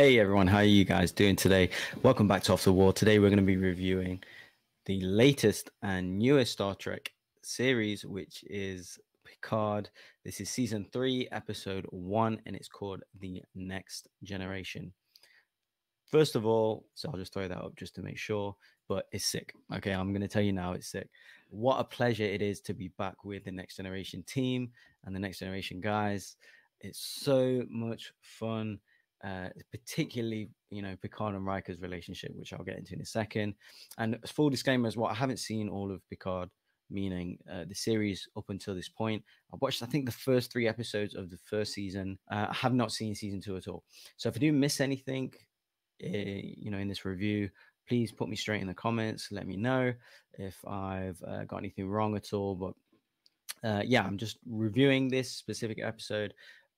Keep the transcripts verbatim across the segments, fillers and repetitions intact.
Hey everyone, how are you guys doing today? Welcome back to Off the Wall. Today we're going to be reviewing the latest and newest Star Trek series, which is Picard. This is season three, episode one, and it's called The Next Generation. First of all, so I'll just throw that up just to make sure, but it's sick. Okay, I'm going to tell you now, it's sick. What a pleasure it is to be back with the Next Generation team and the Next Generation guys. It's so much fun, uh, particularly, you know, Picard and Riker's relationship, which I'll get into in a second. And full disclaimer as well, I haven't seen all of Picard, meaning uh, the series up until this point. I watched, I think, the first three episodes of the first season. Uh, I have not seen season two at all. So if I do miss anything, you know, in this review, please put me straight in the comments. Let me know if I've uh, got anything wrong at all. But uh, yeah, I'm just reviewing this specific episode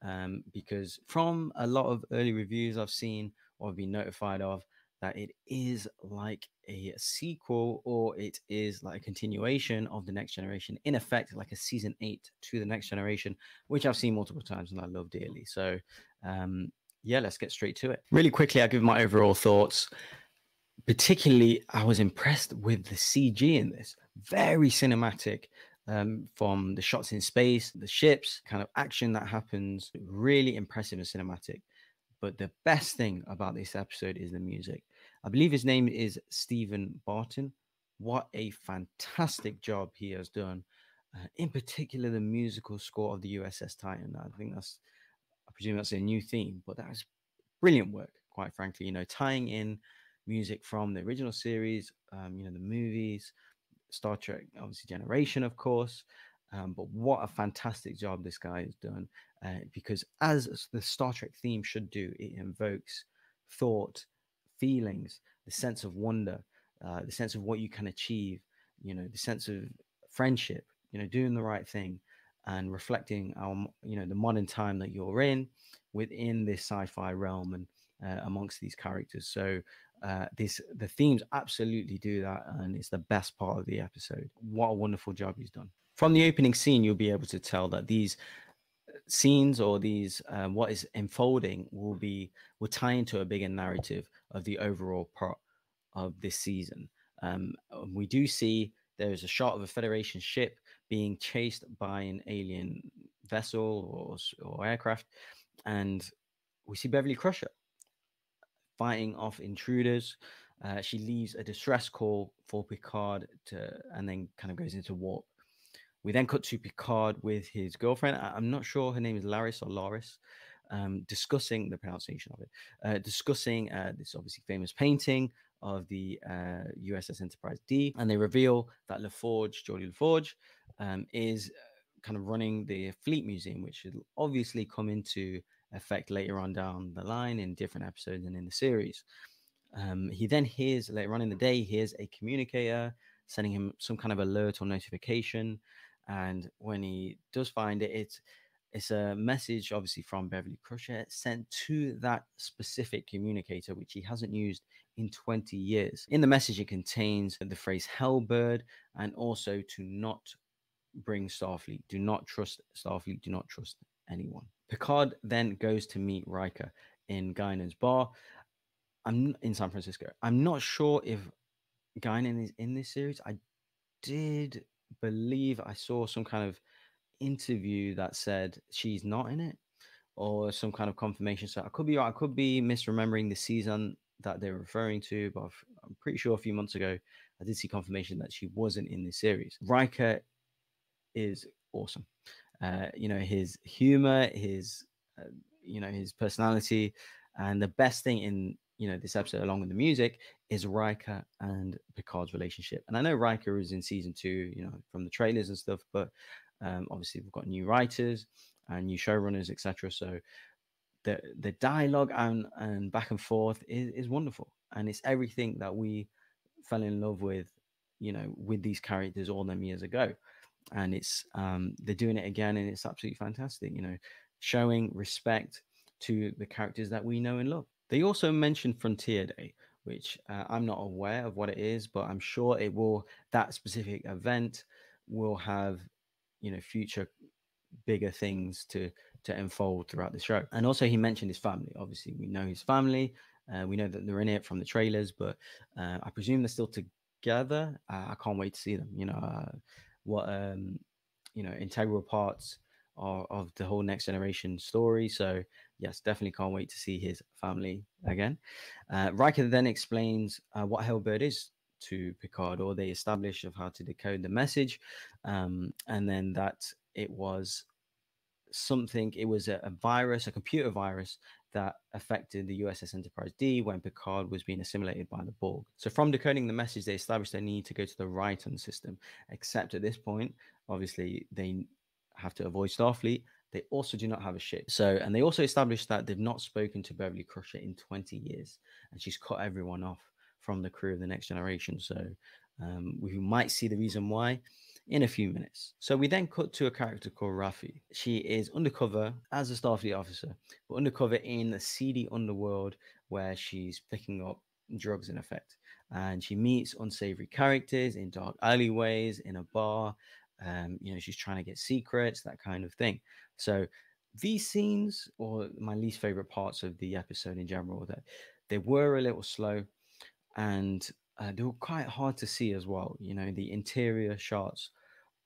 um, because from a lot of early reviews I've seen or I've been notified of, that it is like a sequel or it is like a continuation of The Next Generation, in effect, like a season eight to The Next Generation, which I've seen multiple times and I love dearly. So, um, yeah, let's get straight to it. Really quickly, I'll give my overall thoughts. Particularly, I was impressed with the C G in this. Very cinematic, um, from the shots in space, the ships, kind of action that happens. Really impressive and cinematic. But the best thing about this episode is the music. I believe his name is Stephen Barton. What a fantastic job he has done. Uh, in particular, the musical score of the U S S Titan. I think that's... I presume that's a new theme, but that was brilliant work, quite frankly, you know, tying in music from the original series, um, you know, the movies, Star Trek, obviously Generation, of course. Um, but what a fantastic job this guy has done, uh, because as the Star Trek theme should do, it invokes thought, feelings, the sense of wonder, uh, the sense of what you can achieve, you know, the sense of friendship, you know, doing the right thing, and reflecting our, you know, the modern time that you're in within this sci-fi realm and uh, amongst these characters. So uh, this the themes absolutely do that, and it's the best part of the episode. What a wonderful job he's done. From the opening scene, you'll be able to tell that these scenes or these uh, what is unfolding will be will tie into a bigger narrative of the overall plot of this season. Um, we do see there is a shot of a Federation ship being chased by an alien vessel or, or aircraft. And we see Beverly Crusher fighting off intruders. Uh, she leaves a distress call for Picard to, and then kind of goes into warp. We then cut to Picard with his girlfriend. I, I'm not sure her name is Laris or Laris, um, discussing the pronunciation of it, uh, discussing uh, this obviously famous painting of the uh, U S S Enterprise D, and they reveal that La Forge, Geordi La Forge, um, is kind of running the Fleet Museum, which should obviously come into effect later on down the line in different episodes and in the series. Um, he then hears, later on in the day, he hears a communicator sending him some kind of alert or notification, and when he does find it, it's, it's a message, obviously, from Beverly Crusher sent to that specific communicator, which he hasn't used in twenty years. In the message, it contains the phrase Hellbird and also to not bring Starfleet. Do not trust Starfleet. Do not trust anyone. Picard then goes to meet Riker in Guinan's bar. I'm in San Francisco. I'm not sure if Guinan is in this series. I did believe I saw some kind of interview that said she's not in it or some kind of confirmation, so I could be I could be misremembering the season that they're referring to, but I'm pretty sure a few months ago I did see confirmation that she wasn't in this series. Riker is awesome. Uh you know, his humor, his uh, you know, his personality, and the best thing in, you know, this episode along with the music is Riker and Picard's relationship. And I know Riker is in season two, you know, from the trailers and stuff, but Um, obviously, we've got new writers and new showrunners, et cetera. So the the dialogue and, and back and forth is, is wonderful. And it's everything that we fell in love with, you know, with these characters all them years ago. And it's um, they're doing it again, and it's absolutely fantastic, you know, showing respect to the characters that we know and love. They also mentioned Frontier Day, which uh, I'm not aware of what it is, but I'm sure it will, that specific event will have, you know, future bigger things to to unfold throughout the show. And also he mentioned his family. Obviously, we know his family. Uh, we know that they're in it from the trailers, but uh, I presume they're still together. Uh, I can't wait to see them. You know, uh, what, um, you know, integral parts of, of the whole Next Generation story. So yes, definitely can't wait to see his family again. Uh, Riker then explains uh, what Hellbird is to Picard, or they establish of how to decode the message. Um, and then that it was something, it was a, a virus, a computer virus that affected the U S S Enterprise D when Picard was being assimilated by the Borg. So from decoding the message, they established they need to go to the Ryland system, except at this point, obviously they have to avoid Starfleet. They also do not have a ship. So, and they also established that they've not spoken to Beverly Crusher in twenty years, and she's cut everyone off from the crew of the Next Generation. So um, we might see the reason why in a few minutes. So we then cut to a character called Raffi. She is undercover as a Starfleet officer, but undercover in the seedy underworld where she's picking up drugs in effect. And she meets unsavory characters in dark alleyways, in a bar. Um, you know, she's trying to get secrets, that kind of thing. So these scenes, or my least favorite parts of the episode in general, that they were a little slow, and uh, they were quite hard to see as well. You know, the interior shots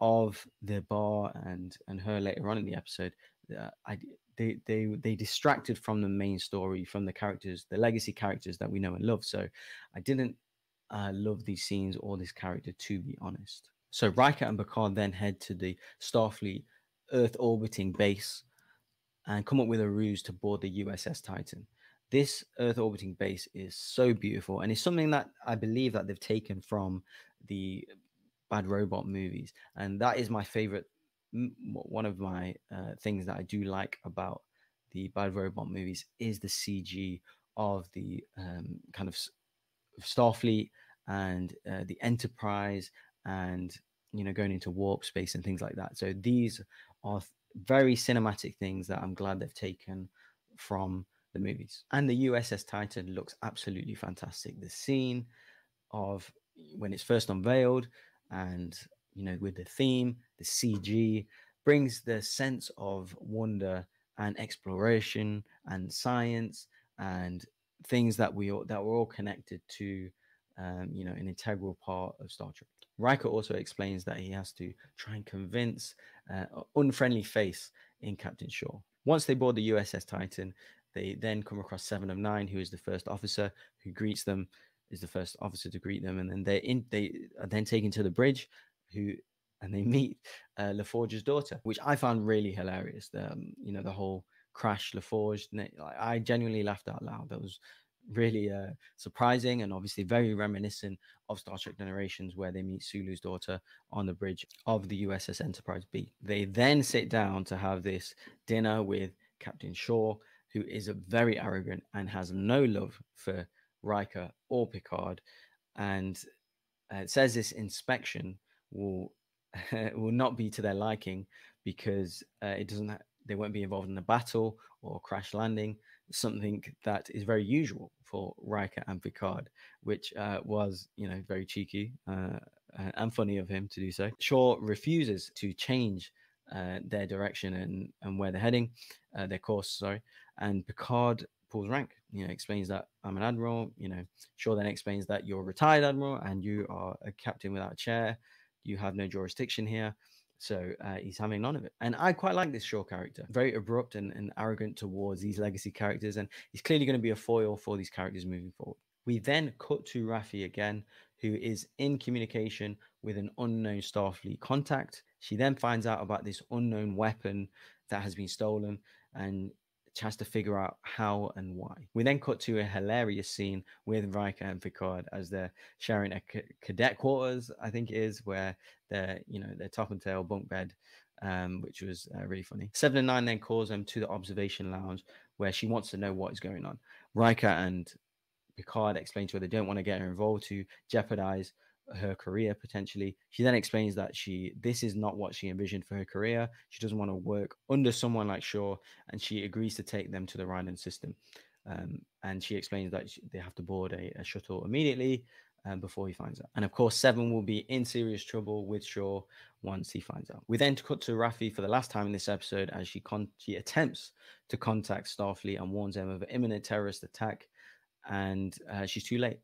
of the bar and and her later on in the episode, uh, I, they, they they distracted from the main story, from the characters, the legacy characters that we know and love. So I didn't uh, love these scenes or this character, to be honest. So Riker and Picard then head to the Starfleet Earth orbiting base and come up with a ruse to board the U S S Titan. This Earth orbiting base is so beautiful, and it's something that I believe that they've taken from the Bad Robot movies. And that is my favorite, one of my uh, things that I do like about the Bad Robot movies is the C G of the um, kind of Starfleet and uh, the Enterprise and, you know, going into warp space and things like that. So these are very cinematic things that I'm glad they've taken from the movies. And the U S S Titan looks absolutely fantastic. The scene of when it's first unveiled, and you know, with the theme, the C G brings the sense of wonder and exploration and science and things that we that we're all connected to, um, you know, an integral part of Star Trek. Riker also explains that he has to try and convince uh, an unfriendly face in Captain Shaw. Once they board the U S S Titan, they then come across Seven of Nine, who is the first officer who greets them, is the first officer to greet them. And then they're in, they are then taken to the bridge, who and they meet uh, La Forge's daughter, which I found really hilarious. The, um, you know, the whole crash La Forge. I genuinely laughed out loud. That was really uh, surprising, and obviously very reminiscent of Star Trek Generations, where they meet Sulu's daughter on the bridge of the U S S Enterprise B. They then sit down to have this dinner with Captain Shaw, who is a very arrogant and has no love for Riker or Picard, and uh, says this inspection will will not be to their liking because uh, it doesn't ha they won't be involved in a battle or crash landing, something that is very usual for Riker and Picard, which uh, was, you know, very cheeky uh, and funny of him to do so. Shaw refuses to change Uh, their direction and and where they're heading, uh, their course, sorry. And Picard pulls rank, you know, explains that I'm an admiral, you know. Shaw then explains that you're a retired admiral and you are a captain without a chair. You have no jurisdiction here. So uh, he's having none of it. And I quite like this Shaw character. Very abrupt and, and arrogant towards these legacy characters. And he's clearly going to be a foil for these characters moving forward. We then cut to Raffi again, who is in communication with an unknown Starfleet contact. She then finds out about this unknown weapon that has been stolen, and she has to figure out how and why. We then cut to a hilarious scene with Riker and Picard as they're sharing a cadet quarters, I think it is, where they're, you know, their top and tail bunk bed, um, which was uh, really funny. Seven and Nine then calls them to the observation lounge, where she wants to know what is going on. Riker and Picard explain to her they don't want to get her involved to jeopardize her career potentially. She then explains that she this is not what she envisioned for her career. She doesn't want to work under someone like Shaw, and she agrees to take them to the Ryland system. Um, and she explains that she, they have to board a, a shuttle immediately, um, before he finds out. And of course, Seven will be in serious trouble with Shaw once he finds out. We then cut to Raffi for the last time in this episode as she, con she attempts to contact Starfleet and warns them of an imminent terrorist attack, and uh, she's too late.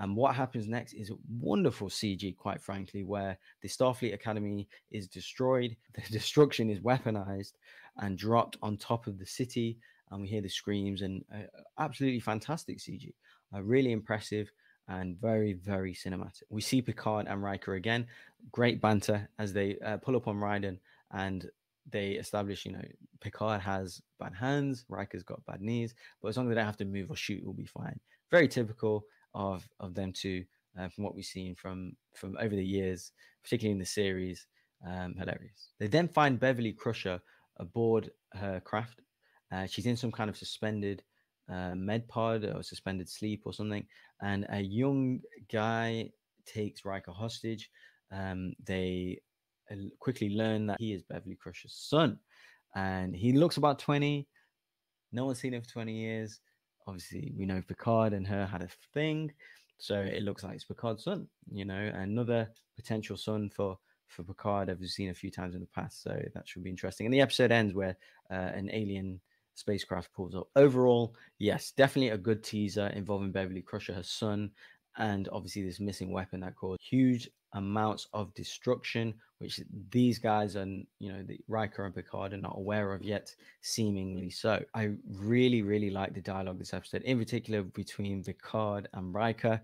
And what happens next is a wonderful C G, quite frankly, where the Starfleet Academy is destroyed, the destruction is weaponized and dropped on top of the city, and we hear the screams, and uh, absolutely fantastic C G, uh, really impressive and very, very cinematic. We see Picard and Riker again, great banter as they uh, pull up on Ryland, and they establish, you know, Picard has bad hands, Riker's got bad knees, but as long as they don't have to move or shoot, we'll be fine. Very typical of of them two, uh, from what we've seen from from over the years, particularly in the series. Um, hilarious. They then find Beverly Crusher aboard her craft. Uh, she's in some kind of suspended uh, med pod or suspended sleep or something, and a young guy takes Riker hostage. Um, they quickly learn that he is Beverly Crusher's son, and he looks about twenty. No one's seen him for twenty years. Obviously, we know Picard and her had a thing, so it looks like it's Picard's son, you know, another potential son for, for Picard I've seen a few times in the past, so that should be interesting. And the episode ends where uh, an alien spacecraft pulls up. Overall, yes, definitely a good teaser involving Beverly Crusher, her son, and obviously this missing weapon that caused huge amounts of destruction, which these guys and, you know, the Riker and Picard are not aware of yet, seemingly so. I really, really like the dialogue this episode, in particular between Picard and Riker.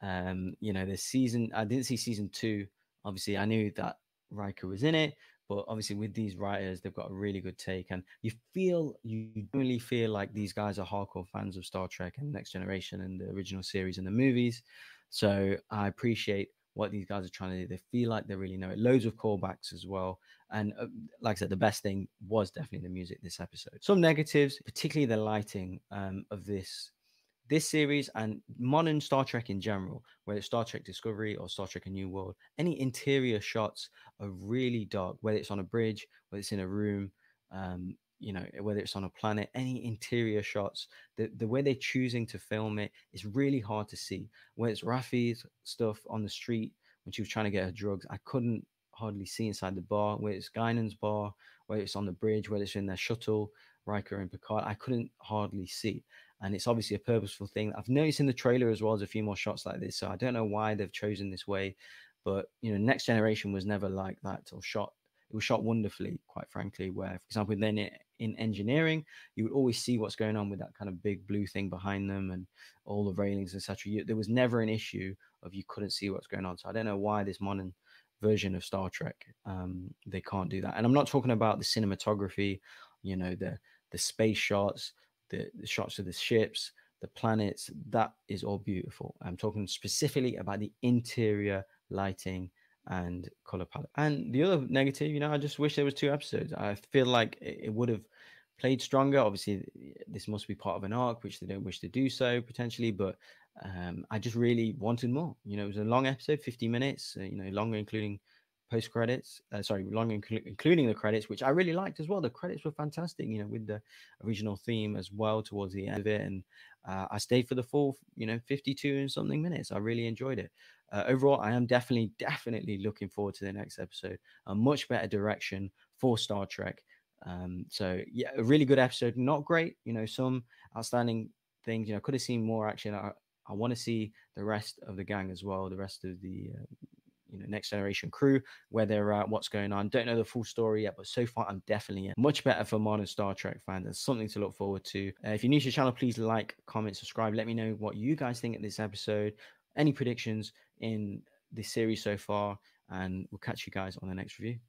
Um, you know, this season, I didn't see season two. Obviously, I knew that Riker was in it, but obviously with these writers, they've got a really good take, and you feel, you really feel like these guys are hardcore fans of Star Trek and Next Generation and the original series and the movies. So I appreciate what these guys are trying to do. They feel like they really know it. Loads of callbacks as well. And uh, like I said, the best thing was definitely the music this episode. Some negatives, particularly the lighting um, of this this series and modern Star Trek in general, whether it's Star Trek Discovery or Star Trek A New World, any interior shots are really dark, whether it's on a bridge, whether it's in a room, um, you know, whether it's on a planet, any interior shots, the, the way they're choosing to film it is really hard to see. Whether it's Raffi's stuff on the street when she was trying to get her drugs, I couldn't hardly see inside the bar. Whether it's Guinan's bar, whether it's on the bridge, whether it's in their shuttle, Riker and Picard, I couldn't hardly see. And it's obviously a purposeful thing. I've noticed in the trailer as well as a few more shots like this, so I don't know why they've chosen this way. But, you know, Next Generation was never like that or shot. It was shot wonderfully, quite frankly, where, for example, then it, in engineering, you would always see what's going on with that kind of big blue thing behind them and all the railings, et cetera. There was never an issue of you couldn't see what's going on. So I don't know why this modern version of Star Trek, um, they can't do that. And I'm not talking about the cinematography, you know, the, the space shots, the, the shots of the ships, the planets. That is all beautiful. I'm talking specifically about the interior lighting and color palette. And the other negative, you know, I just wish there was two episodes. I feel like it, it would have played stronger. Obviously, this must be part of an arc, which they don't wish to do so potentially, but um, I just really wanted more. You know, it was a long episode, fifty minutes, uh, you know, longer including post credits, uh, sorry, longer inclu including the credits, which I really liked as well. The credits were fantastic, you know, with the original theme as well towards the end of it. And uh, I stayed for the full, you know, fifty-two and something minutes. I really enjoyed it. Uh, overall, I am definitely, definitely looking forward to the next episode. A much better direction for Star Trek. Um, so yeah, a really good episode. Not great, you know, some outstanding things. You know, I could have seen more action. I, I want to see the rest of the gang as well, the rest of the, uh, you know, Next Generation crew, where they're at, what's going on. Don't know the full story yet, but so far I'm definitely in. Much better for modern Star Trek fans. There's something to look forward to. Uh, if you're new to the channel, please like, comment, subscribe. Let me know what you guys think of this episode, any predictions in the series so far, and we'll catch you guys on the next review.